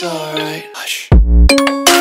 it's alright. Hush.